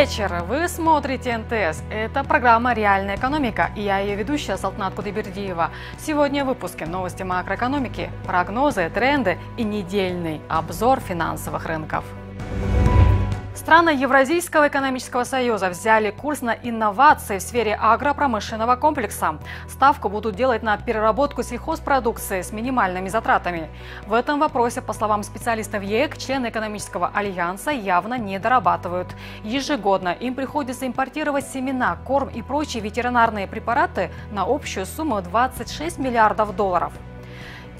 вечер! Вы смотрите НТС. Это программа «Реальная экономика», и я ее ведущая Салтанат Кудайбердиева. Сегодня в выпуске новости макроэкономики, прогнозы, тренды и недельный обзор финансовых рынков. Страны Евразийского экономического союза взяли курс на инновации в сфере агропромышленного комплекса. Ставку будут делать на переработку сельхозпродукции с минимальными затратами. В этом вопросе, по словам специалистов ЕЭК, члены экономического альянса явно не дорабатывают. Ежегодно им приходится импортировать семена, корм и прочие ветеринарные препараты на общую сумму $26 миллиардов.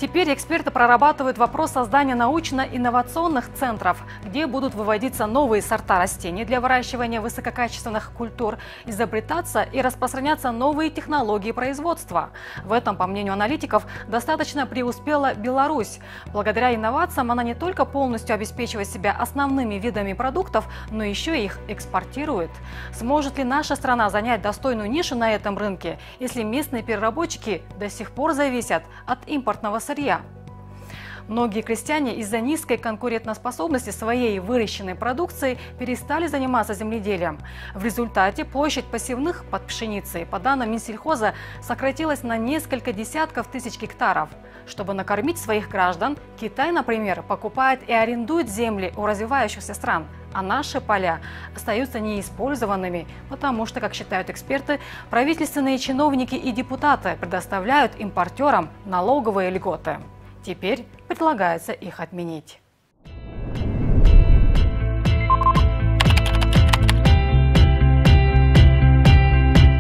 Теперь эксперты прорабатывают вопрос создания научно-инновационных центров, где будут выводиться новые сорта растений для выращивания высококачественных культур, изобретаться и распространяться новые технологии производства. В этом, по мнению аналитиков, достаточно преуспела Беларусь. Благодаря инновациям она не только полностью обеспечивает себя основными видами продуктов, но еще и их экспортирует. Сможет ли наша страна занять достойную нишу на этом рынке, если местные переработчики до сих пор зависят от импортного сырья? Многие крестьяне из-за низкой конкурентоспособности своей выращенной продукции перестали заниматься земледелием. В результате площадь посевных под пшеницей, по данным Минсельхоза, сократилась на несколько десятков тысяч гектаров. Чтобы накормить своих граждан, Китай, например, покупает и арендует земли у развивающихся стран, а наши поля остаются неиспользованными, потому что, как считают эксперты, правительственные чиновники и депутаты предоставляют импортерам налоговые льготы. Теперь предлагается их отменить.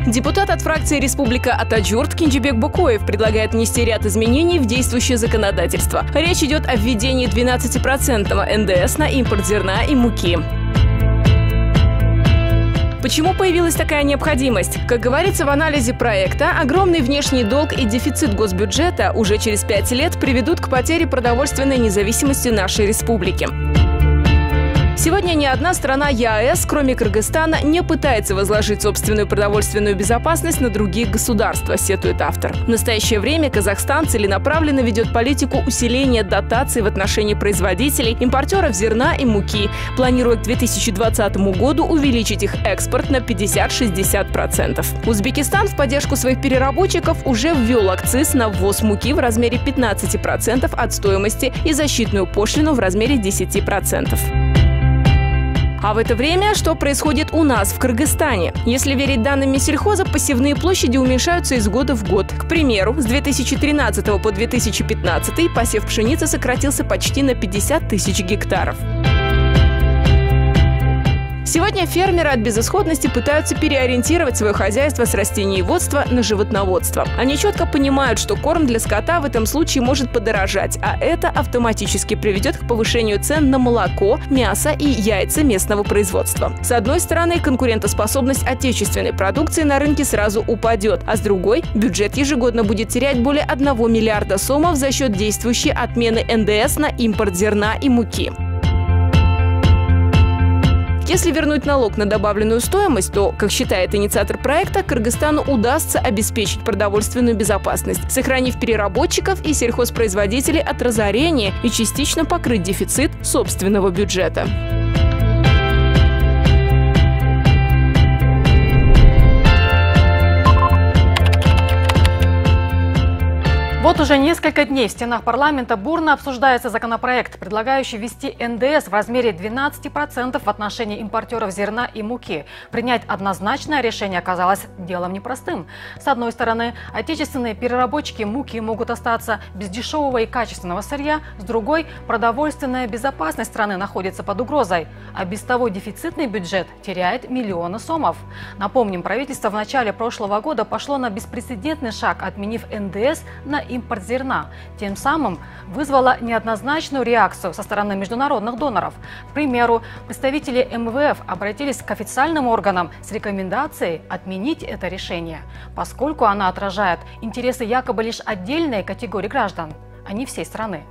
Депутат от фракции «Республика Ата-Журт» Кенжебек Бокоев предлагает внести ряд изменений в действующее законодательство. Речь идет о введении 12% НДС на импорт зерна и муки. Почему появилась такая необходимость? Как говорится в анализе проекта, огромный внешний долг и дефицит госбюджета уже через 5 лет приведут к потере продовольственной независимости нашей республики. Сегодня ни одна страна ЕАЭС, кроме Кыргызстана, не пытается возложить собственную продовольственную безопасность на другие государства, сетует автор. В настоящее время Казахстан целенаправленно ведет политику усиления дотаций в отношении производителей, импортеров зерна и муки, планируя к 2020 году увеличить их экспорт на 50–60%. Узбекистан в поддержку своих переработчиков уже ввел акциз на ввоз муки в размере 15% от стоимости и защитную пошлину в размере 10%. А в это время что происходит у нас, в Кыргызстане? Если верить данным Минсельхоза, посевные площади уменьшаются из года в год. К примеру, с 2013 по 2015 посев пшеницы сократился почти на 50 тысяч гектаров. Сегодня фермеры от безысходности пытаются переориентировать свое хозяйство с растениеводства на животноводство. Они четко понимают, что корм для скота в этом случае может подорожать, а это автоматически приведет к повышению цен на молоко, мясо и яйца местного производства. С одной стороны, конкурентоспособность отечественной продукции на рынке сразу упадет, а с другой, бюджет ежегодно будет терять более 1 миллиарда сомов за счет действующей отмены НДС на импорт зерна и муки. Если вернуть налог на добавленную стоимость, то, как считает инициатор проекта, Кыргызстану удастся обеспечить продовольственную безопасность, сохранив переработчиков и сельхозпроизводителей от разорения и частично покрыть дефицит собственного бюджета. Вот уже несколько дней в стенах парламента бурно обсуждается законопроект, предлагающий ввести НДС в размере 12% в отношении импортеров зерна и муки. Принять однозначное решение оказалось делом непростым. С одной стороны, отечественные переработчики муки могут остаться без дешевого и качественного сырья, с другой – продовольственная безопасность страны находится под угрозой, а без того дефицитный бюджет теряет миллионы сомов. Напомним, правительство в начале прошлого года пошло на беспрецедентный шаг, отменив НДС на импорт зерна. Тем самым вызвала неоднозначную реакцию со стороны международных доноров. К примеру, представители МВФ обратились к официальным органам с рекомендацией отменить это решение, поскольку оно отражает интересы якобы лишь отдельной категории граждан, а не всей страны.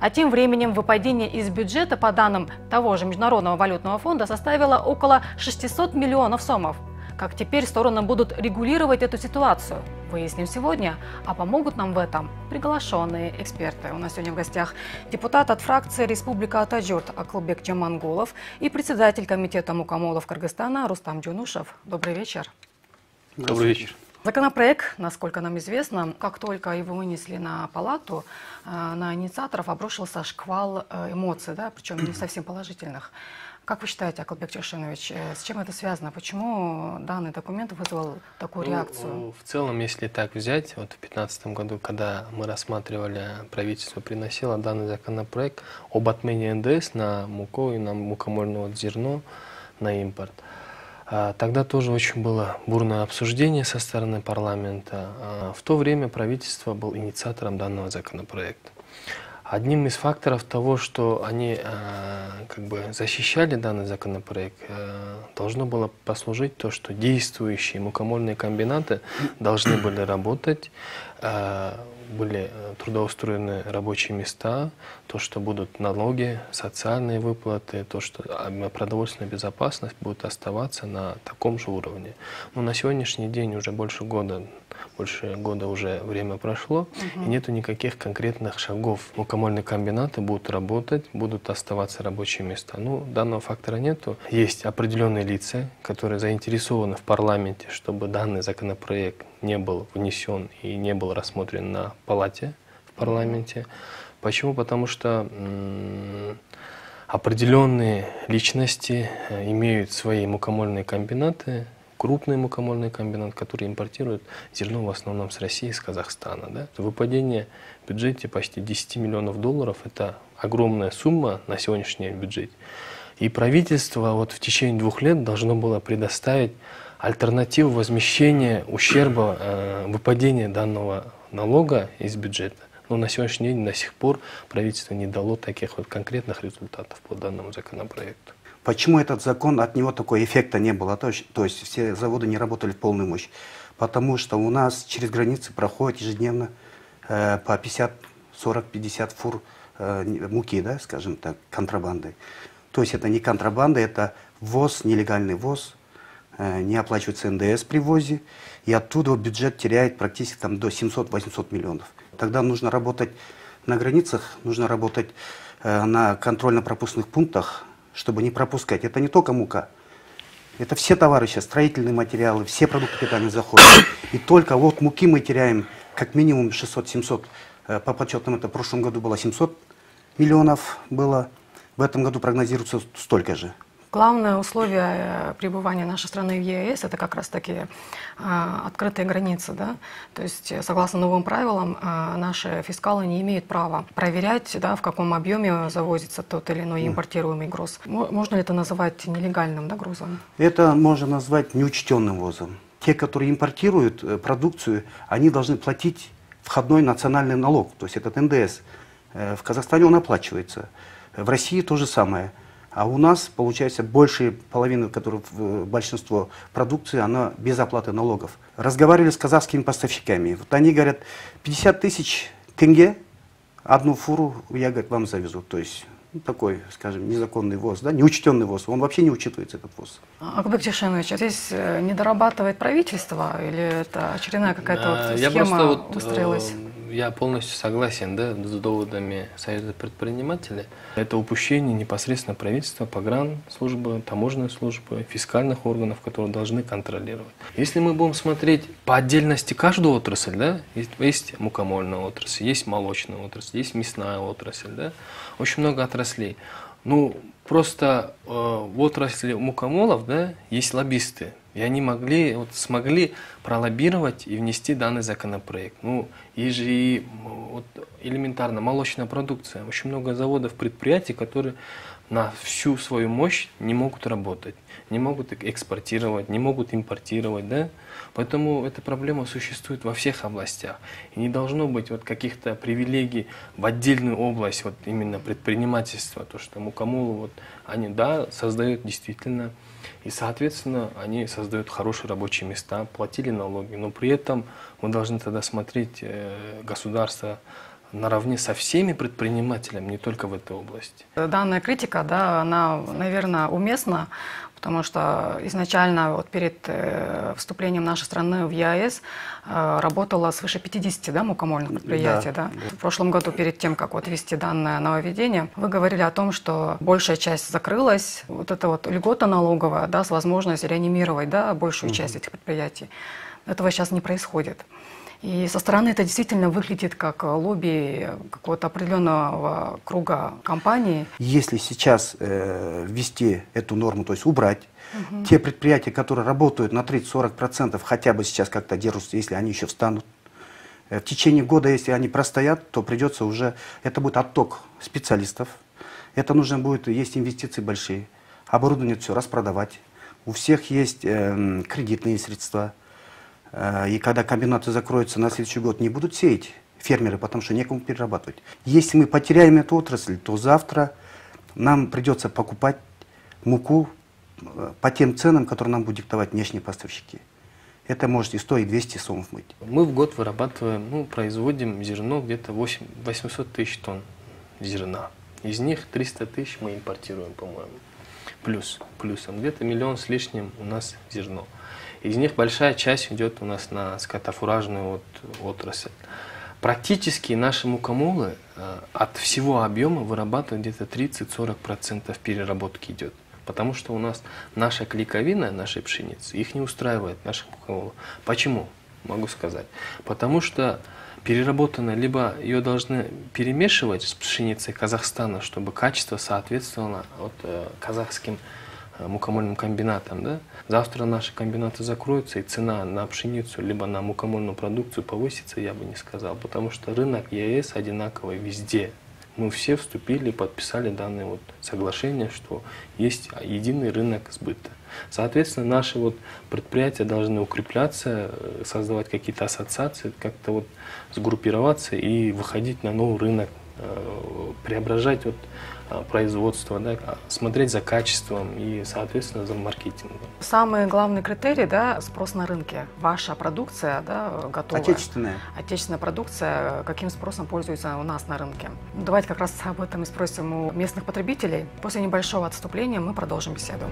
А тем временем выпадение из бюджета, по данным того же Международного валютного фонда, составило около 600 миллионов сомов. Как теперь стороны будут регулировать эту ситуацию? выясним сегодня, а помогут нам в этом приглашенные эксперты. У нас сегодня в гостях депутат от фракции Республика Ата-Журт Аклбек Чеманголов и председатель комитета мукомолов Кыргызстана Рустам Дюнушев. Добрый вечер. Добрый вечер. Законопроект, насколько нам известно, как только его вынесли на палату, на инициаторов обрушился шквал эмоций, да, причем не совсем положительных. Как вы считаете, Аклбек Чешинович, с чем это связано? Почему данный документ вызвал такую реакцию? В целом, если так взять, вот в 2015 году, когда мы рассматривали, правительство приносило данный законопроект об отмене НДС на муку и на мукомольное зерно, на импорт. Тогда тоже очень было бурное обсуждение со стороны парламента. В то время правительство было инициатором данного законопроекта. Одним из факторов того, что они как бы защищали данный законопроект, должно было послужить то, что действующие мукомольные комбинаты должны были работать, были трудоустроены рабочие места, то, что будут налоги, социальные выплаты, то, что продовольственная безопасность будет оставаться на таком же уровне. Но на сегодняшний день уже больше года уже время прошло, и нету никаких конкретных шагов. Мукомольные комбинаты будут работать, будут оставаться рабочие места. Ну, данного фактора нету. Есть определенные лица, которые заинтересованы в парламенте, чтобы данный законопроект не был внесен и не был рассмотрен на палате в парламенте. Почему? Потому что определенные личности имеют свои мукомольные комбинаты, крупный мукомольный комбинат, который импортирует зерно в основном с России, с Казахстана. Да? Выпадение в бюджете почти 10 миллионов долларов – это огромная сумма на сегодняшний бюджет. И правительство вот в течение 2 лет должно было предоставить альтернативу возмещения ущерба, выпадения данного налога из бюджета. Но на сегодняшний день до сих пор правительство не дало таких вот конкретных результатов по данному законопроекту. Почему этот закон, от него такого эффекта не было? То есть все заводы не работали в полную мощь. Потому что у нас через границы проходит ежедневно по 40-50 фур муки, да, скажем так, контрабанды. То есть это не контрабанда, это ввоз, нелегальный ввоз, не оплачивается НДС при ввозе. И оттуда бюджет теряет практически там, до 700-800 миллионов. Тогда нужно работать на границах, нужно работать на контрольно-пропускных пунктах, чтобы не пропускать. Это не только мука. Это все товары сейчас, строительные материалы, все продукты питания заходят. И только вот муки мы теряем как минимум 600-700. По подсчетам это в прошлом году было 700 миллионов было. В этом году прогнозируется столько же. Главное условие пребывания нашей страны в ЕАЭС – это как раз таки открытые границы. Да? То есть, согласно новым правилам, наши фискалы не имеют права проверять, да, в каком объеме завозится тот или иной импортируемый груз. Можно ли это называть нелегальным, да, грузом? Это можно назвать неучтенным грузом. Те, которые импортируют продукцию, они должны платить входной национальный налог, то есть этот НДС. В Казахстане он оплачивается, в России то же самое. А у нас, получается, больше половины, которых большинство продукции, она без оплаты налогов. Разговаривали с казахскими поставщиками. Вот они говорят, 50 тысяч тенге, одну фуру я, говорит, вам завезу. То есть ну, такой, скажем, незаконный ввоз, да, неучтенный ввоз. Он вообще не учитывается, этот ввоз. Аклбек Чешинович, а здесь не дорабатывает правительство? Или это очередная какая-то вот схема устроилась? Я полностью согласен, да, с доводами Союза предпринимателей. Это упущение непосредственно правительства, погранслужбы, таможенной службы, фискальных органов, которые должны контролировать. Если мы будем смотреть по отдельности каждую отрасль, да, есть мукомольная отрасль, есть молочная отрасль, есть мясная отрасль, да, очень много отраслей. Ну, просто в отрасли мукомолов, да, есть лоббисты. И они смогли пролоббировать и внести данный законопроект. Ну, есть же и вот, элементарно молочная продукция. Очень много заводов, предприятий, которые на всю свою мощь не могут работать, не могут экспортировать, не могут импортировать. Да? Поэтому эта проблема существует во всех областях. И не должно быть вот каких-то привилегий в отдельную область, вот именно предпринимательства, то, что мукомолы, вот, они, да, создают действительно, и, соответственно, они создают хорошие рабочие места, платили налоги, но при этом мы должны тогда смотреть государство наравне со всеми предпринимателями, не только в этой области. Данная критика, да, она, наверное, уместна, Потому что изначально вот перед вступлением нашей страны в ЕАЭС работало свыше 50 мукомольных предприятий. Да. В прошлом году, перед тем, как вот ввести данное нововведение, вы говорили о том, что большая часть закрылась. Вот эта вот льгота налоговая с возможностью реанимировать большую часть этих предприятий. Этого сейчас не происходит. И со стороны это действительно выглядит как лобби какого-то определенного круга компаний. Если сейчас ввести эту норму, то есть убрать, те предприятия, которые работают на 30-40%, хотя бы сейчас как-то держатся, если они еще встанут, в течение года, если они простоят, то придется уже, это будет отток специалистов, это нужно будет, есть инвестиции большие, оборудование все распродавать, у всех есть кредитные средства. И когда комбинаты закроются на следующий год, не будут сеять фермеры, потому что некому перерабатывать. Если мы потеряем эту отрасль, то завтра нам придется покупать муку по тем ценам, которые нам будут диктовать внешние поставщики. Это может и 100, и 200 сомов быть. Мы в год вырабатываем, производим зерно где-то 800 тысяч тонн зерна. Из них 300 тысяч мы импортируем, по-моему. Плюсом где-то 1 миллион с лишним у нас зерно. Из них большая часть идет у нас на скотофуражную отрасль. Практически наши мукомолы от всего объема вырабатывают где-то 30-40% переработки идет. Потому что у нас наша клейковина, нашей пшеницы, их не устраивает, наших мукомолов. Почему? Могу сказать. Потому что переработана, либо ее должны перемешивать с пшеницей Казахстана, чтобы качество соответствовало казахским мукомольным комбинатам. Завтра наши комбинаты закроются, и цена на пшеницу либо на мукомольную продукцию повысится, я бы не сказал, потому что рынок ЕАЭС одинаковый везде. Мы все вступили, подписали данное соглашение, что есть единый рынок сбыта. Соответственно, наши предприятия должны укрепляться, создавать какие-то ассоциации, как-то сгруппироваться и выходить на новый рынок, преображать производство, смотреть за качеством и, соответственно, за маркетингом. Самый главный критерий, спрос на рынке. Ваша продукция, готовая. Отечественная. Отечественная продукция, каким спросом пользуется у нас на рынке. Давайте как раз об этом и спросим у местных потребителей. После небольшого отступления мы продолжим беседу.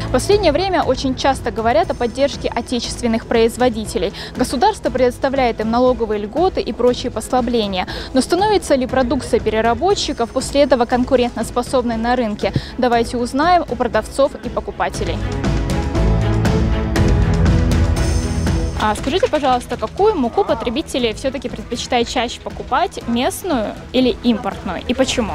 В последнее время очень часто говорят о поддержке отечественных производителей. Государство предоставляет им налоговые льготы и прочие послабления. Но становится ли продукция переработчиков после этого конкурентоспособной на рынке? Давайте узнаем у продавцов и покупателей. А скажите, пожалуйста, какую муку потребители все-таки предпочитают чаще покупать? Местную или импортную? И почему?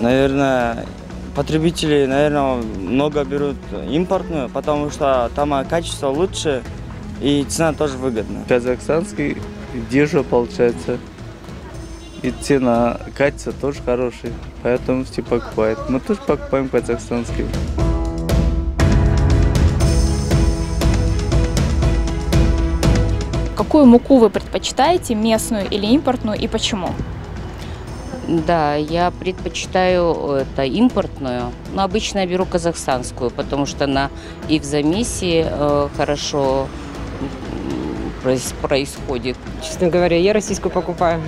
Наверное... Потребители, наверное, много берут импортную, потому что там качество лучше и цена тоже выгодна. Казахстанский дешево получается, и цена, качество тоже хорошее, поэтому все покупают. Мы тоже покупаем казахстанский. Какую муку вы предпочитаете, местную или импортную, и почему? Да, я предпочитаю импортную, но обычно я беру казахстанскую, потому что она и в замесе хорошо происходит. Честно говоря, я российскую покупаю.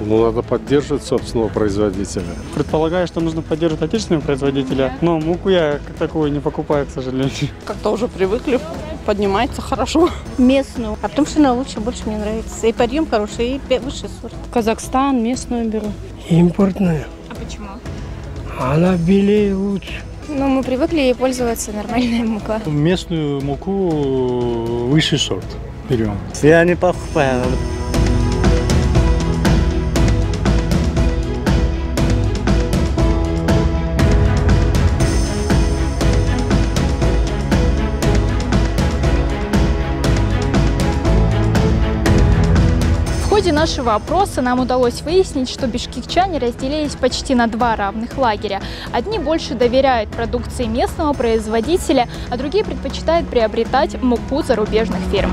Ну, надо поддерживать собственного производителя. Предполагаю, что нужно поддерживать отечественного производителя, но муку я как такую не покупаю, к сожалению. Как-то уже привыкли, поднимается хорошо. Местную, а потому что она лучше, больше мне нравится. И подъем хороший, и высший сорт. Казахстан, местную беру. Импортная. А почему? Она белее лучше. Ну, мы привыкли ей пользоваться, нормальная мука. Местную муку высший сорт берем. Я не покупаю. В ходе нашего опроса нам удалось выяснить, что бишкекчане разделились почти на два равных лагеря. Одни больше доверяют продукции местного производителя, а другие предпочитают приобретать муку зарубежных фирм.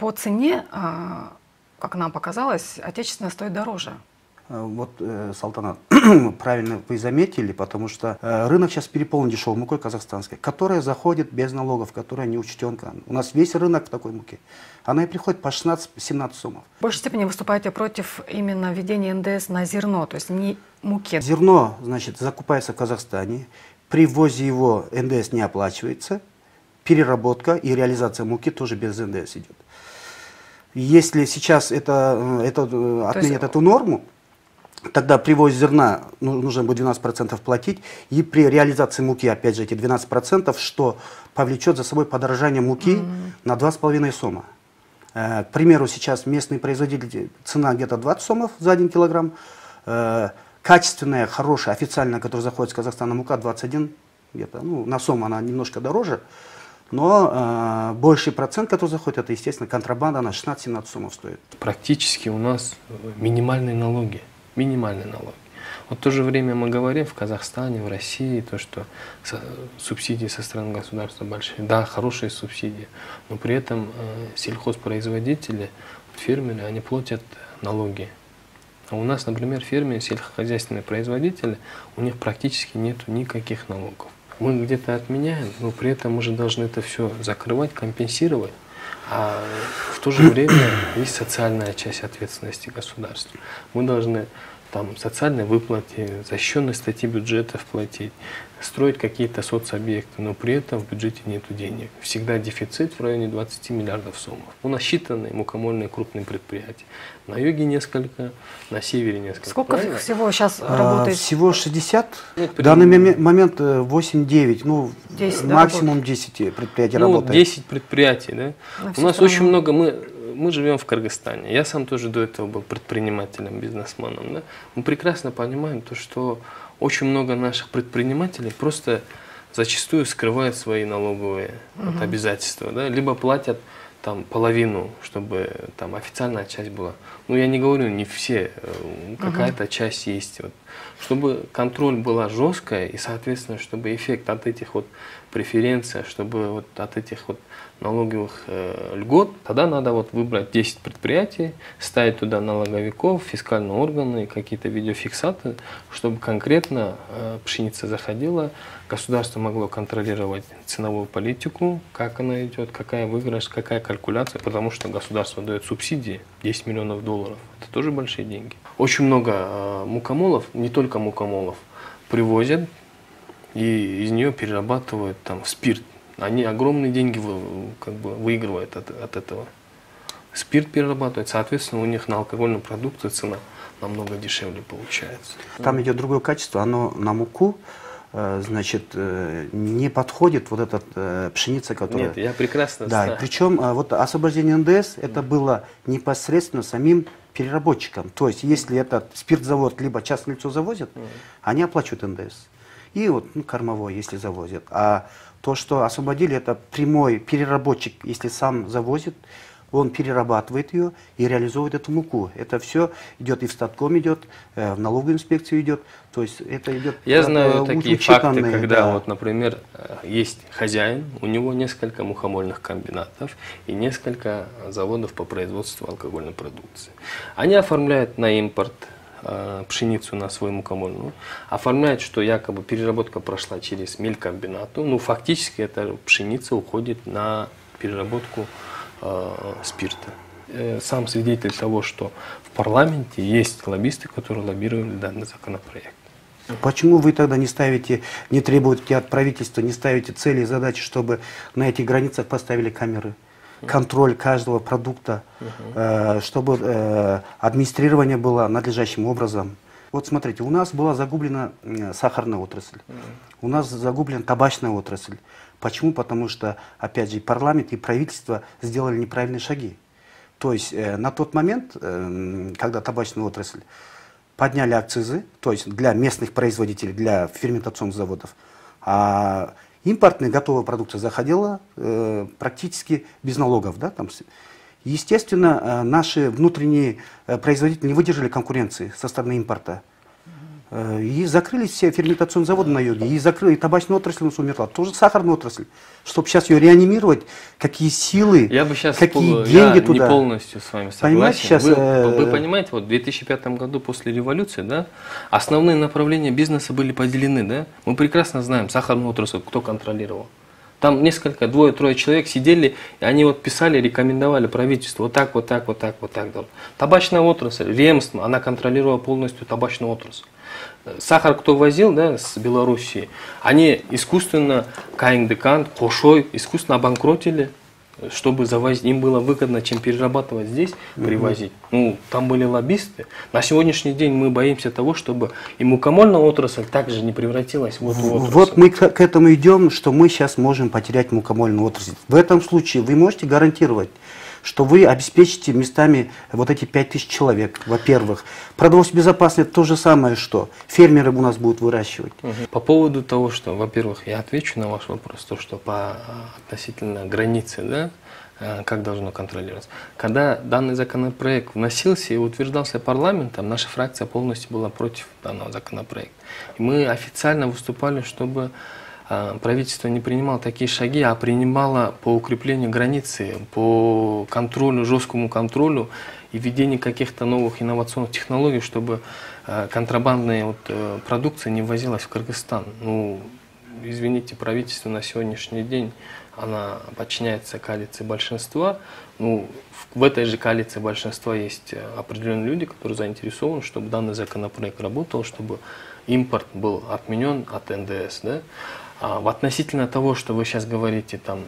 По цене, как нам показалось, отечественная стоит дороже. Вот, Салтанат, правильно вы заметили, потому что рынок сейчас переполнен дешевой мукой казахстанской, которая заходит без налогов, которая не учтенка. У нас весь рынок в такой муке. Она и приходит по 16-17 сомов. В большей степени выступаете против именно введения НДС на зерно, то есть не муке. Зерно, значит, закупается в Казахстане, при ввозе его НДС не оплачивается, переработка и реализация муки тоже без НДС идет. Если сейчас отменят эту норму, тогда при ввозе зерна нужно будет 12% платить. И при реализации муки, опять же, эти 12%, что повлечет за собой подорожание муки на 2,5 сома. К примеру, сейчас местные производители, цена где-то 20 сомов за 1 килограмм. Качественная, хорошая, официальная, которая заходит с Казахстана, мука 21 где-то. Ну, на сом она немножко дороже. Но больший процент, который заходит, это, естественно, контрабанда, она 16-17 сомов стоит. Практически у нас минимальные налоги. Минимальные налоги. Вот в то же время мы говорим в Казахстане, в России, то, что субсидии со стороны государства большие. Да, хорошие субсидии, но при этом сельхозпроизводители, фермеры, они платят налоги. А у нас, например, фермеры, сельскохозяйственные производители, у них практически нет никаких налогов. Мы где-то отменяем, но при этом мы же должны это все закрывать, компенсировать. А в то же время есть социальная часть ответственности государства. Мы должны там социальные выплаты, защищенные статьи бюджетов платить, строить какие-то соцобъекты, но при этом в бюджете нет денег. Всегда дефицит в районе 20 миллиардов сомов. У нас считанные мукомольные крупные предприятия. На юге несколько, на севере несколько. Сколько правильно? Всего сейчас работает? Всего 60. Нет, в данный момент 8-9, ну 10, максимум, да, 10 предприятий работает. 10 предприятий, да? У нас очень много, мы живем в Кыргызстане. Я сам тоже до этого был предпринимателем, бизнесменом. Да? Мы прекрасно понимаем то, что очень много наших предпринимателей просто зачастую скрывают свои налоговые вот, обязательства, да? Либо платят там половину, чтобы там официальная часть была. Ну, я не говорю, не все, какая-то часть есть. Вот. Чтобы контроль была жесткая и, соответственно, чтобы эффект от этих вот преференций, чтобы вот от этих вот налоговых льгот, тогда надо вот выбрать 10 предприятий, ставить туда налоговиков, фискальные органы, какие-то видеофиксаты, чтобы конкретно пшеница заходила, государство могло контролировать ценовую политику, как она идет, какая выигрыш, какая калькуляция, потому что государство дает субсидии, 10 миллионов долларов, это тоже большие деньги. Очень много мукомолов, не только мукомолов, привозят и из нее перерабатывают там спирт. Они огромные деньги как бы выигрывают от этого. Спирт перерабатывает, соответственно, у них на алкогольную продукцию цена намного дешевле получается. Там идет другое качество, оно на муку, значит, не подходит вот эта пшеница, которая… Нет, я прекрасно знаю. Да, причем вот освобождение НДС, это было непосредственно самим переработчикам. То есть, если этот спиртзавод либо частное лицо завозит, они оплачивают НДС. И вот, ну, кормовой, если завозят. А то, что освободили, это прямой переработчик, если сам завозит, он перерабатывает ее и реализует эту муку. Это все идет и в Статком идет, в налоговую инспекцию идет. То есть это идет. Я знаю такие факты, когда, да. Вот, например, есть хозяин, у него несколько мухомольных комбинатов и несколько заводов по производству алкогольной продукции. Они оформляют на импорт пшеницу, на свою мукомольную, оформляют, что якобы переработка прошла через мелькомбинату, но фактически эта пшеница уходит на переработку спирта. Сам свидетель того, что в парламенте есть лоббисты, которые лоббировали данный законопроект. Почему вы тогда не ставите, не требуете от правительства, не ставите цели и задачи, чтобы на этих границах поставили камеры? Контроль каждого продукта, чтобы администрирование было надлежащим образом. Вот смотрите, у нас была загублена сахарная отрасль, у нас загублена табачная отрасль. Почему? Потому что, опять же, парламент и правительство сделали неправильные шаги. То есть на тот момент, когда табачная отрасль, подняли акцизы, то есть для местных производителей, для ферментационных заводов, а импортная готовая продукция заходила практически без налогов. Да, там. Естественно, наши внутренние производители не выдержали конкуренции со стороны импорта. И закрылись все ферментационные заводы на юге, и закрыли табачную отрасль, у нас умерла, тоже сахарную отрасль. Чтобы сейчас ее реанимировать, какие силы, я бы сейчас какие деньги туда. Я не полностью с вами согласен. Понимаете, сейчас, вы понимаете, вот в 2005 году после революции, да, основные направления бизнеса были поделены. Да? Мы прекрасно знаем сахарную отрасль, кто контролировал. Там несколько, двое-трое человек сидели, и они вот писали, рекомендовали правительству вот так, вот так, вот так, вот так. Табачная отрасль, ремство, она контролировала полностью табачную отрасль. Сахар, кто возил, да, с Белоруссии, они искусственно, Каиндыкан, Кошой, искусственно обанкротили, чтобы завозить. Им было выгодно, чем перерабатывать здесь, привозить. Ну, там были лоббисты. На сегодняшний день мы боимся того, чтобы и мукомольная отрасль также не превратилась в эту отрасль. Вот мы к этому идем, что мы сейчас можем потерять мукомольную отрасль. В этом случае вы можете гарантировать, что вы обеспечите местами вот эти 5000 человек, во-первых. Продовольственная безопасность – то же самое, что фермеры у нас будут выращивать. По поводу того, что, во-первых, я отвечу на ваш вопрос, то, что относительно границы, да, как должно контролироваться. Когда данный законопроект вносился и утверждался парламентом, наша фракция полностью была против данного законопроекта. И мы официально выступали, чтобы правительство не принимало такие шаги, а принимало по укреплению границы, по контролю, жесткому контролю и введению каких-то новых инновационных технологий, чтобы контрабандная вот продукция не ввозилась в Кыргызстан. Ну, извините, правительство на сегодняшний день, она подчиняется коалиции большинства. Ну, в этой же коалиции большинства есть определенные люди, которые заинтересованы, чтобы данный законопроект работал, чтобы импорт был отменен от НДС. Да? А относительно того, что вы сейчас говорите, там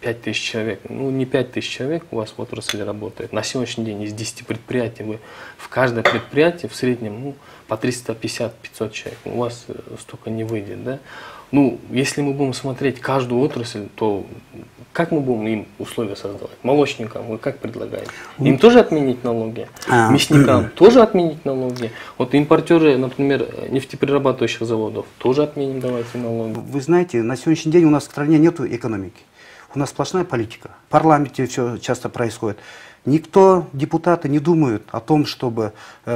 5000 человек, ну не 5000 человек у вас в отрасли работает. На сегодняшний день из 10 предприятий вы в каждое предприятие в среднем, ну, по 350-500 человек. У вас столько не выйдет. Да? Ну, если мы будем смотреть каждую отрасль, то как мы будем им условия создавать? Молочникам вы как предлагаете? Им тоже отменить налоги? Мясникам тоже отменить налоги? Вот импортеры, например, нефтеперерабатывающих заводов, тоже отменим давайте налоги. Вы знаете, на сегодняшний день у нас в стране нет экономики. У нас сплошная политика. В парламенте все часто происходит. Никто, депутаты, не думают о том, чтобы,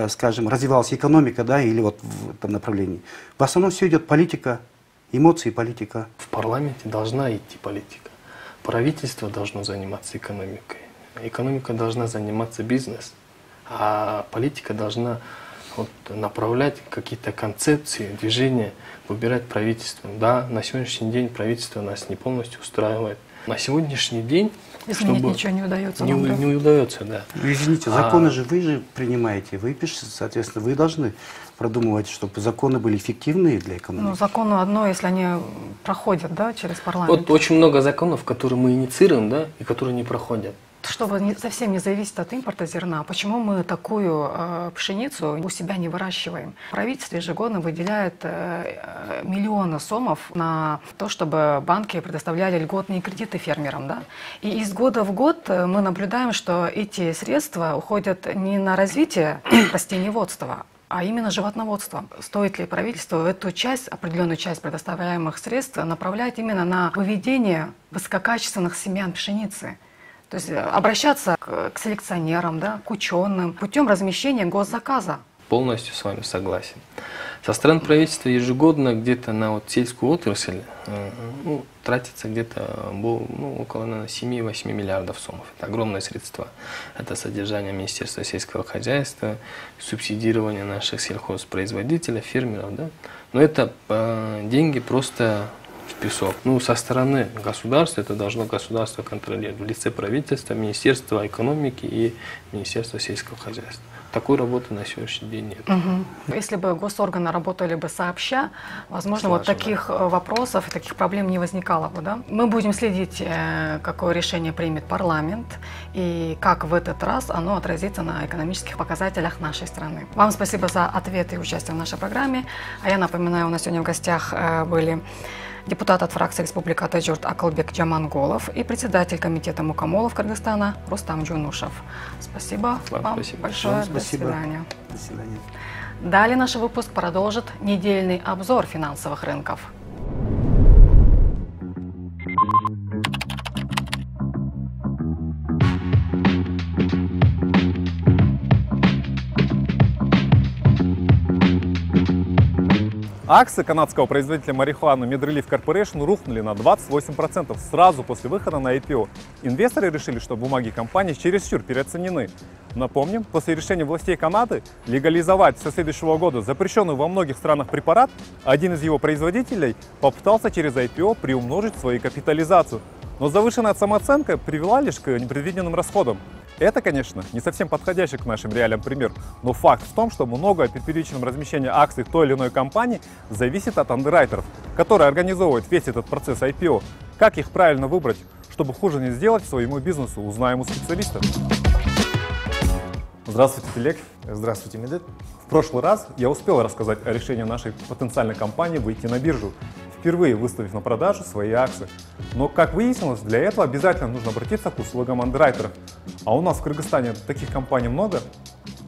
скажем, развивалась экономика, да, или вот в этом направлении. В основном все идет политика. Эмоции, политика. В парламенте должна идти политика. Правительство должно заниматься экономикой. Экономика должна заниматься бизнес. А политика должна вот направлять какие-то концепции, движения, выбирать правительство. Да, на сегодняшний день правительство нас не полностью устраивает. На сегодняшний день изменить ничего не удается. Не удается, да. Извините, законы же вы же принимаете, вы пишете, соответственно, вы должны продумывать, чтобы законы были эффективные для экономики. Ну, законы одно, если они проходят, да, через парламент. Вот очень много законов, которые мы инициируем, да, и которые не проходят. Чтобы совсем не зависеть от импорта зерна, почему мы такую пшеницу у себя не выращиваем? Правительство ежегодно выделяет миллионы сомов на то, чтобы банки предоставляли льготные кредиты фермерам. Да? И из года в год мы наблюдаем, что эти средства уходят не на развитие растениеводства, а именно животноводство. Стоит ли правительству эту часть, определенную часть предоставляемых средств направлять именно на выведение высококачественных семян пшеницы? То есть обращаться к селекционерам, да, к ученым путем размещения госзаказа. Полностью с вами согласен. Со стороны правительства ежегодно где-то на вот сельскую отрасль тратится где-то около 7-8 миллиардов сомов. Это огромные средства. Это содержание Министерства сельского хозяйства, субсидирование наших сельхозпроизводителей, фермеров. Да? Но это деньги просто в песок. Ну, со стороны государства это должно государство контролировать в лице правительства, Министерства экономики и Министерства сельского хозяйства. Такой работы на сегодняшний день нет. Угу. Если бы госорганы работали бы сообща, возможно, вот таких вопросов и таких проблем не возникало бы. Да? Мы будем следить, какое решение примет парламент и как в этот раз оно отразится на экономических показателях нашей страны. Вам спасибо за ответы и участие в нашей программе. А я напоминаю, у нас сегодня в гостях были депутат от фракции Республика Ата-Журт Аклбек Чеманголов и председатель комитета мукомолов Кыргызстана Рустам Дюнушев. Спасибо вам большое. Спасибо. До свидания. До свидания. Далее наш выпуск продолжит недельный обзор финансовых рынков. Акции канадского производителя марихуаны Medrelief Corporation рухнули на 28% сразу после выхода на IPO. Инвесторы решили, что бумаги компании чересчур переоценены. Напомним, после решения властей Канады легализовать со следующего года запрещенный во многих странах препарат, один из его производителей попытался через IPO приумножить свою капитализацию. Но завышенная самооценка привела лишь к непредвиденным расходам. Это, конечно, не совсем подходящий к нашим реалиям пример, но факт в том, что многое при первичном размещении акций той или иной компании зависит от андеррайтеров, которые организовывают весь этот процесс IPO. Как их правильно выбрать, чтобы хуже не сделать своему бизнесу, узнаем у специалистов. Здравствуйте, Телек. Здравствуйте, Медет. В прошлый раз я успел рассказать о решении нашей потенциальной компании выйти на биржу, впервые выставив на продажу свои акции. Но, как выяснилось, для этого обязательно нужно обратиться к услугам андеррайтеров. А у нас в Кыргызстане таких компаний много.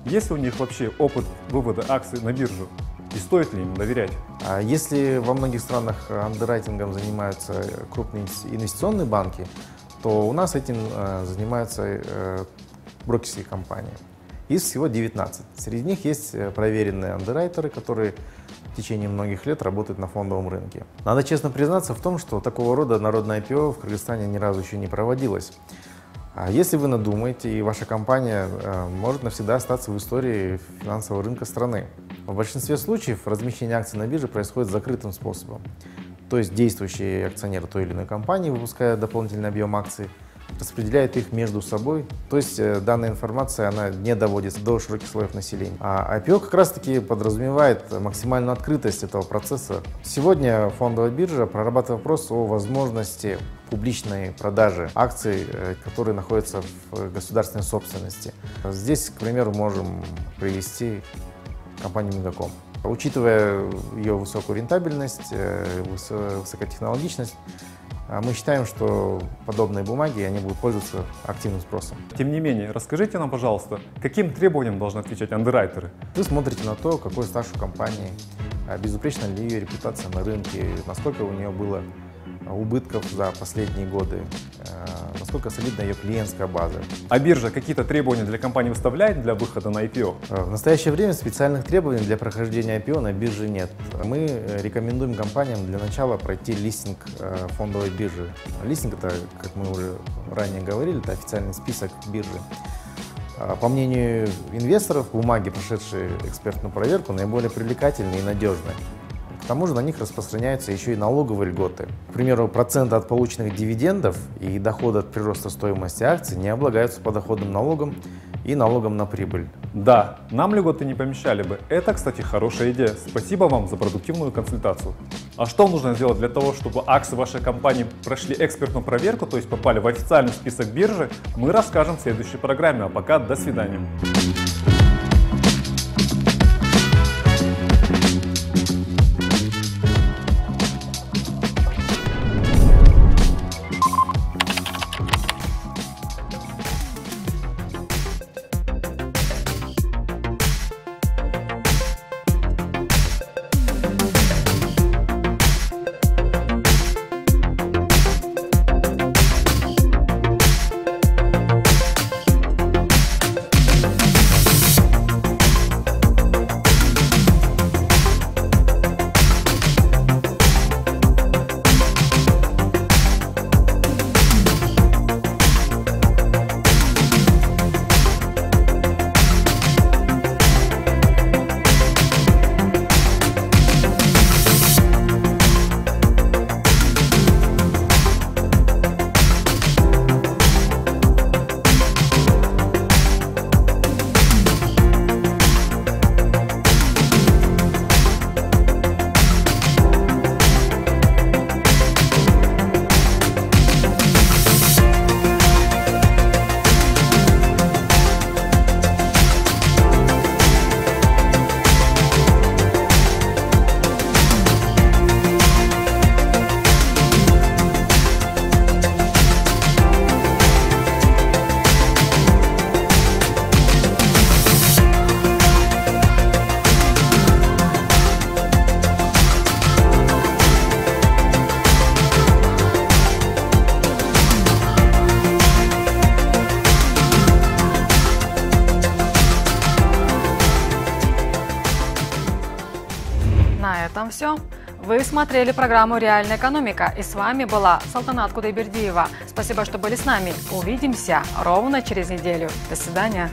Есть ли у них вообще опыт вывода акций на биржу? И стоит ли им доверять? Если во многих странах андеррайтингом занимаются крупные инвестиционные банки, то у нас этим занимаются брокерские компании. Их всего 19. Среди них есть проверенные андеррайтеры, которые в течение многих лет работают на фондовом рынке. Надо честно признаться в том, что такого рода народное IPO в Кыргызстане ни разу еще не проводилось. Если вы надумаете, и ваша компания может навсегда остаться в истории финансового рынка страны. В большинстве случаев размещение акций на бирже происходит закрытым способом. То есть действующие акционеры той или иной компании, выпуская дополнительный объем акций, распределяет их между собой. То есть данная информация, она не доводится до широких слоев населения. А IPO как раз-таки подразумевает максимальную открытость этого процесса. Сегодня фондовая биржа прорабатывает вопрос о возможности публичной продажи акций, которые находятся в государственной собственности. Здесь, к примеру, можем привести компанию Мегаком. Учитывая ее высокую рентабельность, высокотехнологичность, мы считаем, что подобные бумаги, они будут пользоваться активным спросом. Тем не менее, расскажите нам, пожалуйста, каким требованиям должны отвечать андеррайтеры? Вы смотрите на то, какой стаж у компании, безупречна ли ее репутация на рынке, насколько у нее было убытков за последние годы, насколько солидна ее клиентская база. А биржа какие-то требования для компании выставляет для выхода на IPO? В настоящее время специальных требований для прохождения IPO на бирже нет. Мы рекомендуем компаниям для начала пройти листинг фондовой биржи. Листинг – это, как мы уже ранее говорили, это официальный список биржи. По мнению инвесторов, бумаги, прошедшие экспертную проверку, наиболее привлекательны и надежны. К тому же на них распространяются еще и налоговые льготы. К примеру, проценты от полученных дивидендов и дохода от прироста стоимости акций не облагаются подоходным налогом и налогом на прибыль. Да, нам льготы не помешали бы. Это, кстати, хорошая идея. Спасибо вам за продуктивную консультацию. А что нужно сделать для того, чтобы акции вашей компании прошли экспертную проверку, то есть попали в официальный список биржи, мы расскажем в следующей программе. А пока до свидания. на этом все. Вы смотрели программу «Реальная экономика», и с вами была Салтанат Кудайбердиева. Спасибо, что были с нами. Увидимся ровно через неделю. До свидания.